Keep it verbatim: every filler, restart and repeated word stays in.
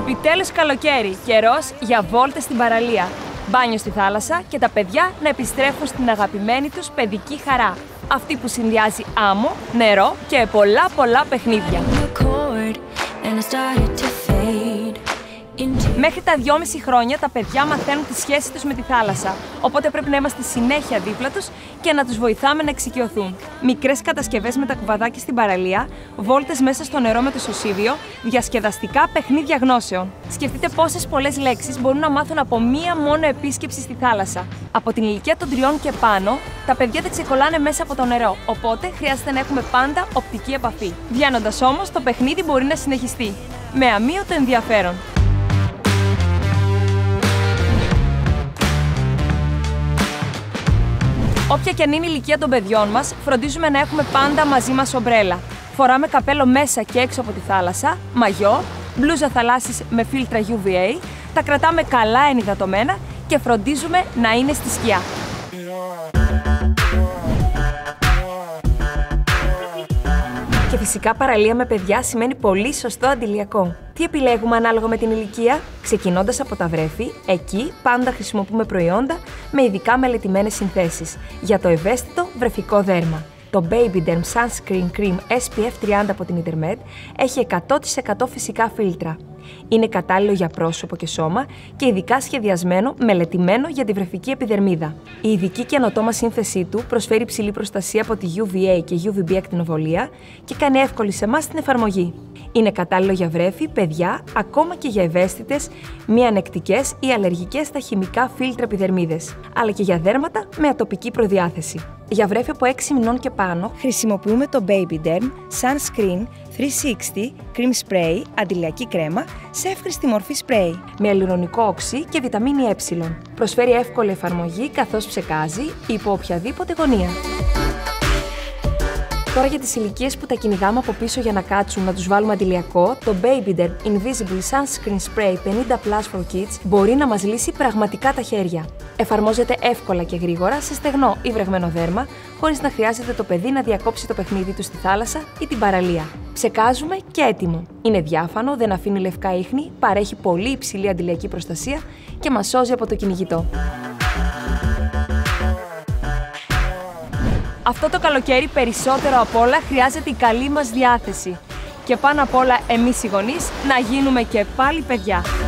Επιτέλους καλοκαίρι, καιρός για βόλτες στην παραλία, μπάνιο στη θάλασσα και τα παιδιά να επιστρέφουν στην αγαπημένη τους παιδική χαρά. Αυτή που συνδυάζει άμμο, νερό και πολλά πολλά παιχνίδια. Μέχρι τα δυόμιση χρόνια τα παιδιά μαθαίνουν τη σχέση τους με τη θάλασσα, οπότε πρέπει να είμαστε συνέχεια δίπλα τους και να τους βοηθάμε να εξοικειωθούν. Μικρές κατασκευές με τα κουβαδάκια στην παραλία, βόλτες μέσα στο νερό με το σωσίδιο, διασκεδαστικά παιχνίδια γνώσεων. Σκεφτείτε πόσες πολλές λέξεις μπορούν να μάθουν από μία μόνο επίσκεψη στη θάλασσα. Από την ηλικία των τριών και πάνω, τα παιδιά δεν ξεκολλάνε μέσα από το νερό, οπότε χρειάζεται να έχουμε πάντα οπτική επαφή. Βγαίνοντας όμως, το παιχνίδι μπορεί να συνεχιστεί. Με αμύωτο ενδιαφέρον. Όποια και αν είναι η ηλικία των παιδιών μας, φροντίζουμε να έχουμε πάντα μαζί μας ομπρέλα. Φοράμε καπέλο μέσα και έξω από τη θάλασσα, μαγιό, μπλούζα θαλάσσης με φίλτρα γιου βι έι, τα κρατάμε καλά ενυδατωμένα και φροντίζουμε να είναι στη σκιά. Και φυσικά παραλία με παιδιά σημαίνει πολύ σωστό αντιλιακό. Τι επιλέγουμε ανάλογα με την ηλικία? Ξεκινώντας από τα βρέφη, εκεί πάντα χρησιμοποιούμε προϊόντα με ειδικά μελετημένες συνθέσεις για το ευαίσθητο βρεφικό δέρμα. Το Babyderm Sunscreen Cream ες πι εφ τριάντα από την Intermed έχει εκατό τοις εκατό φυσικά φίλτρα. Είναι κατάλληλο για πρόσωπο και σώμα και ειδικά σχεδιασμένο, μελετημένο για τη βρεφική επιδερμίδα. Η ειδική καινοτόμα σύνθεσή του προσφέρει υψηλή προστασία από τη γιου βι έι και γιου βι μπι ακτινοβολία και κάνει εύκολη σε εμάς την εφαρμογή. Είναι κατάλληλο για βρέφη, παιδιά, ακόμα και για ευαίσθητες, μη ανεκτικές ή αλλεργικές στα χημικά φίλτρα επιδερμίδες, αλλά και για δέρματα με ατοπική προδιάθεση. Για βρέφη από έξι μηνών και πάνω, χρησιμοποιούμε το Babyderm Sunscreen τριακόσια εξήντα Cream Spray, αντιλιακή κρέμα, σε εύχρηστη μορφή σπρέι, με αλουρονικό οξύ και βιταμίνη Ε. Προσφέρει εύκολη εφαρμογή καθώς ψεκάζει υπό οποιαδήποτε γωνία. Τώρα για τις ηλικίες που τα κυνηγάμε από πίσω για να κάτσουν να τους βάλουμε αντιλιακό, το Babyderm Invisible Sunscreen Spray πενήντα Plus for Kids μπορεί να μας λύσει πραγματικά τα χέρια. Εφαρμόζεται εύκολα και γρήγορα σε στεγνό ή βρεγμένο δέρμα, χωρίς να χρειάζεται το παιδί να διακόψει το παιχνίδι του στη θάλασσα ή την παραλία. Ψεκάζουμε και έτοιμο. Είναι διάφανο, δεν αφήνει λευκά ίχνη, παρέχει πολύ υψηλή αντιλιακή προστασία και μας σώζει από το κυνηγητό. Αυτό το καλοκαίρι περισσότερο απ' όλα χρειάζεται η καλή μας διάθεση. Και πάνω απ' όλα εμείς οι γονείς να γίνουμε και πάλι παιδιά.